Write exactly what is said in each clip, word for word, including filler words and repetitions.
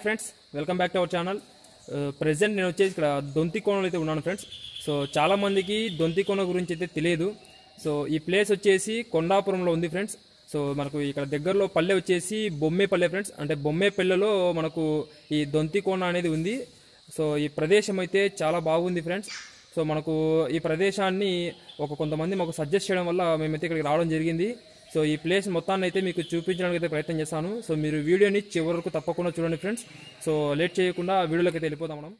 Hi friends, welcome back to our channel. Uh, present nenu vachesi ikkada Donthikona lo unnanu friends. So chaala mandiki Donthikona gurinchi aithe teliyadu. So ee place vachesi Kondapuram lo undi friends. So manaku ikkada deggarlo palle vachesi Bommepalli friends, ante Bommepalli lo manaku ee Donthikona anedi undi. So ee pradesham aithe chaala baagundi friends. So manaku ee pradeshanni oka kontamandi maku suggest cheyadam valla memu aithe ikkadiki raavadam jarigindi. So ee place mottaన్ని అయితే మీకు చూపించడానికి అయితే ప్రయత్నం చేశాను. So మీరు వీడియోని చివరి వరకు తప్పకుండా చూడండి ఫ్రెండ్స్. సో లేట్ చేయకుండా వీడియోలోకి అయితే వెళ్ళిపోదాం మనం.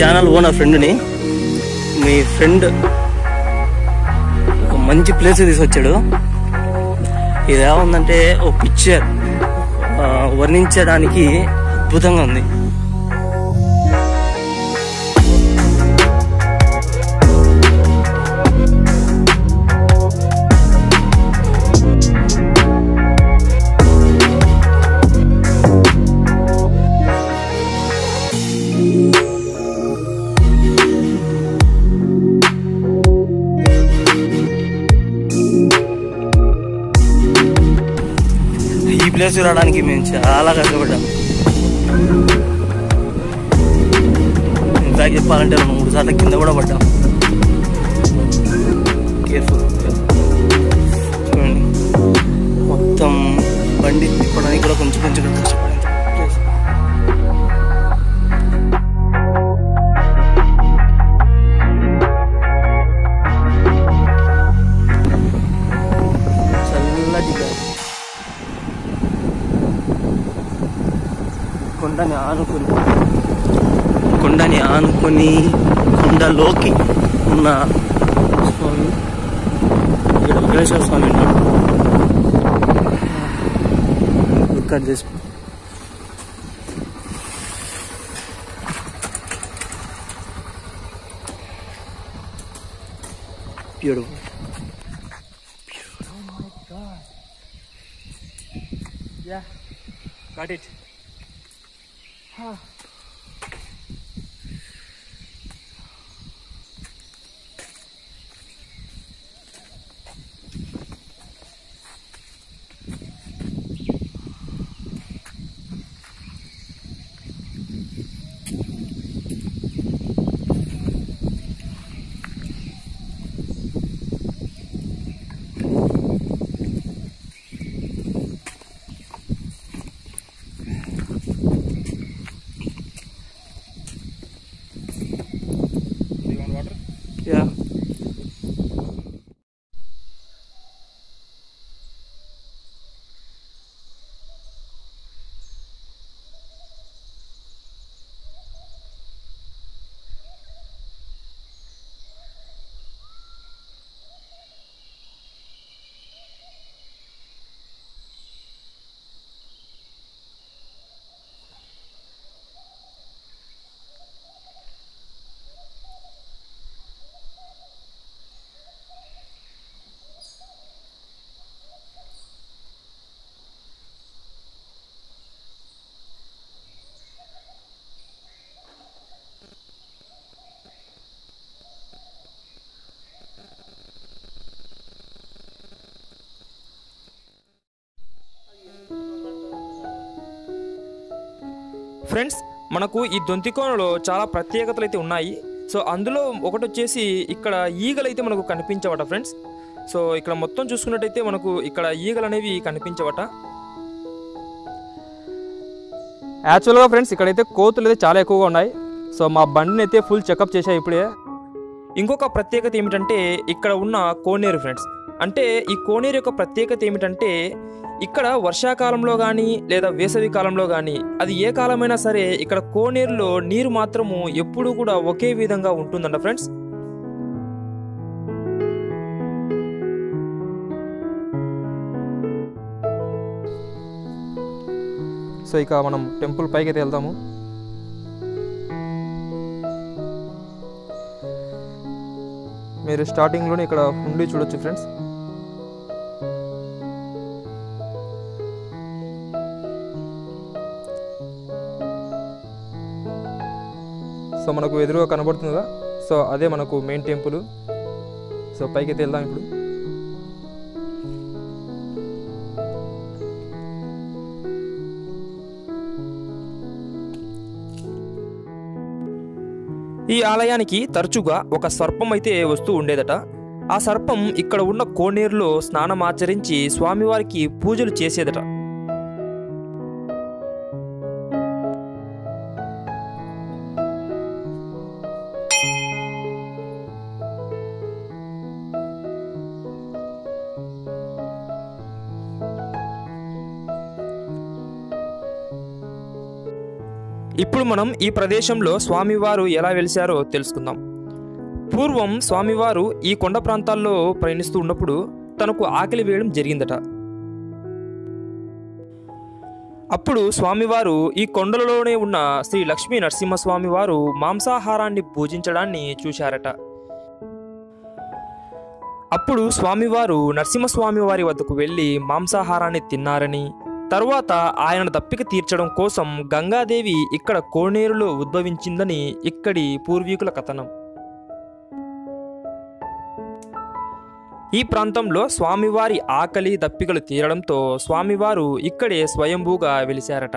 ఛానల్ ఓనర్ ఫ్రెండ్ని మీ ఫ్రెండ్ ఒక మంచి ప్లేస్ తీసుకొచ్చాడు. ఇది ఏముందంటే ఒక పిక్చర్ వర్ణించడానికి అద్భుతంగా ఉంది. ప్లేస్ రావడానికి మేము చాలా కష్టపడ్డాము. ఇంకా చెప్పాలంటే రెండు మూడు సార్లు కింద కూడా పడ్డాం. కేర్ఫుల్ చూడండి, మొత్తం బండి తిప్పడానికి కూడా కొంచెం కొంచెం కష్టపడింది. కొండని ఆనుకుని కొండని ఆనుకుని కొండలోకి ఉన్న స్వామి, ఇక్కడ వెంకటేశ్వర స్వామి ఉన్నాడు. ఇక్కడ చేసుకో beautiful. Yeah, got it. Huh. Friends, మనకు ఈ దొంతికోనలో చాలా ప్రత్యేకతలు అయితే ఉన్నాయి. సో అందులో ఒకటి వచ్చేసి ఇక్కడ ఈగలు అయితే మనకు కనిపించవట ఫ్రెండ్స్. సో ఇక్కడ మొత్తం చూసుకున్నట్టయితే మనకు ఇక్కడ ఈగలు అనేవి కనిపించవట. యాక్చువల్గా ఫ్రెండ్స్ ఇక్కడైతే కోతులు అయితే చాలా ఎక్కువగా ఉన్నాయి. సో మా బండిని అయితే ఫుల్ చెకప్ చేశాయి ఇప్పుడే. ఇంకొక ప్రత్యేకత ఏమిటంటే ఇక్కడ ఉన్న కోనేరు ఫ్రెండ్స్. అంటే ఈ కోనేరు యొక్క ప్రత్యేకత ఏమిటంటే ఇక్కడ వర్షాకాలంలో కానీ లేదా వేసవి కాలంలో కానీ అది ఏ కాలమైనా సరే ఇక్కడ కోనేరులో నీరు మాత్రము ఎప్పుడూ కూడా ఒకే విధంగా ఉంటుందంట ఫ్రెండ్స్. సో ఇక మనం టెంపుల్ పైకి అయితే వెళ్తాము. మీరు స్టార్టింగ్లోనే ఇక్కడ ఉండి చూడొచ్చు ఫ్రెండ్స్. సో మనకు ఎదురుగా కనబడుతుంది కదా, సో అదే మనకు మెయిన్ టెంపుల్. సో పైకి అయితే వెళ్దాం ఇప్పుడు. ఈ ఆలయానికి తరచుగా ఒక సర్పం అయితే వస్తూ ఉండేదట. ఆ సర్పం ఇక్కడ ఉన్న కోనేరులో స్నానం ఆచరించి స్వామివారికి పూజలు చేసేదట. ఇప్పుడు మనం ఈ ప్రదేశంలో స్వామివారు ఎలా వెలిశారో తెలుసుకుందాం. పూర్వం స్వామివారు ఈ కొండ ప్రాంతాల్లో ప్రయాణిస్తూ ఉన్నప్పుడు తనకు ఆకలి వేయడం జరిగిందట. అప్పుడు స్వామివారు ఈ కొండలలోనే ఉన్న శ్రీ లక్ష్మీ నరసింహ స్వామి వారు మాంసాహారాన్ని పూజించడాన్ని చూశారట. అప్పుడు స్వామివారు నరసింహస్వామి వారి వద్దకు వెళ్ళి మాంసాహారాన్ని తిన్నారని, తర్వాత ఆయన దప్పిక తీర్చడం కోసం గంగాదేవి ఇక్కడ కోనేరులో ఉద్భవించిందని ఇక్కడి పూర్వీకుల కథనం. ఈ ప్రాంతంలో స్వామివారి ఆకలి దప్పికలు తీరడంతో స్వామివారు ఇక్కడే స్వయంభూగా వెలిశారట.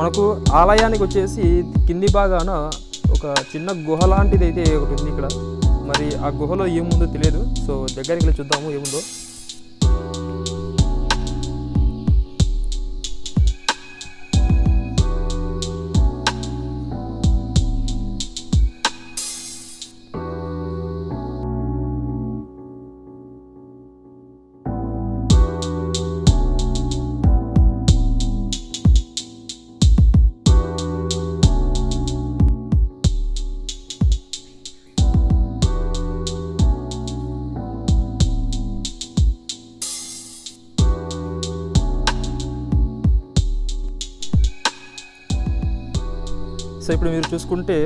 మనకు ఆలయానికి వచ్చేసి కింది భాగాన ఒక చిన్న గుహ లాంటిది అయితే ఒకటి ఉంది ఇక్కడ. మరి ఆ గుహలో ఏముందో తెలియదు, సో దగ్గరికి వెళ్ళి చూద్దాము ఏముందో. సో ఇప్పుడు మీరు చూసుకుంటే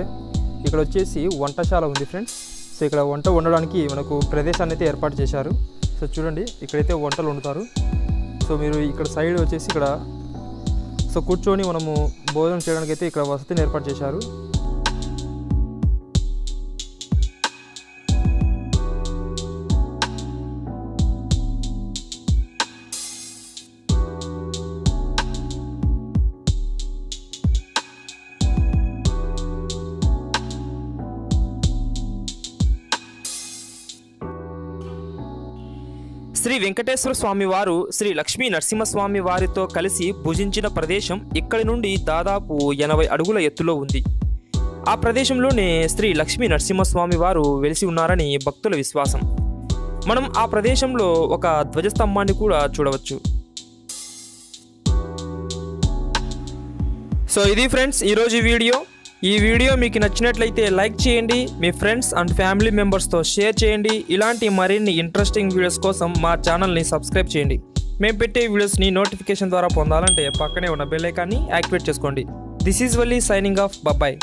ఇక్కడ వచ్చేసి వంటశాల ఉంది ఫ్రెండ్స్. సో ఇక్కడ వంట వండడానికి మనకు ప్రదేశాన్ని అయితే ఏర్పాటు చేశారు. సో చూడండి ఇక్కడైతే వంటలు వండుతారు. సో మీరు ఇక్కడ సైడ్ వచ్చేసి ఇక్కడ సో కూర్చొని మనము భోజనం చేయడానికి అయితే ఇక్కడ వసతిని ఏర్పాటు చేశారు. శ్రీ వెంకటేశ్వర స్వామి వారు శ్రీ లక్ష్మీ నరసింహస్వామి వారితో కలిసి పూజించిన ప్రదేశం ఇక్కడి నుండి దాదాపు ఎనభై అడుగుల ఎత్తులో ఉంది. ఆ ప్రదేశంలోనే శ్రీ లక్ష్మీ నరసింహస్వామి వారు వెలిసి ఉన్నారని భక్తుల విశ్వాసం. మనం ఆ ప్రదేశంలో ఒక ధ్వజస్తంభాన్ని కూడా చూడవచ్చు. సో ఇది ఫ్రెండ్స్ ఈరోజు వీడియో. ఈ వీడియో మీకు నచ్చినట్లయితే లైక్ చేయండి, మీ ఫ్రెండ్స్ అండ్ ఫ్యామిలీ మెంబర్స్తో షేర్ చేయండి. ఇలాంటి మరిన్ని ఇంట్రెస్టింగ్ వీడియోస్ కోసం మా ఛానల్ని సబ్స్క్రైబ్ చేయండి. మేము పెట్టే వీడియోస్ని నోటిఫికేషన్ ద్వారా పొందాలంటే పక్కనే ఉన్న బెల్ ఐకాన్ని యాక్టివేట్ చేసుకోండి. This is Valli signing off. Bye.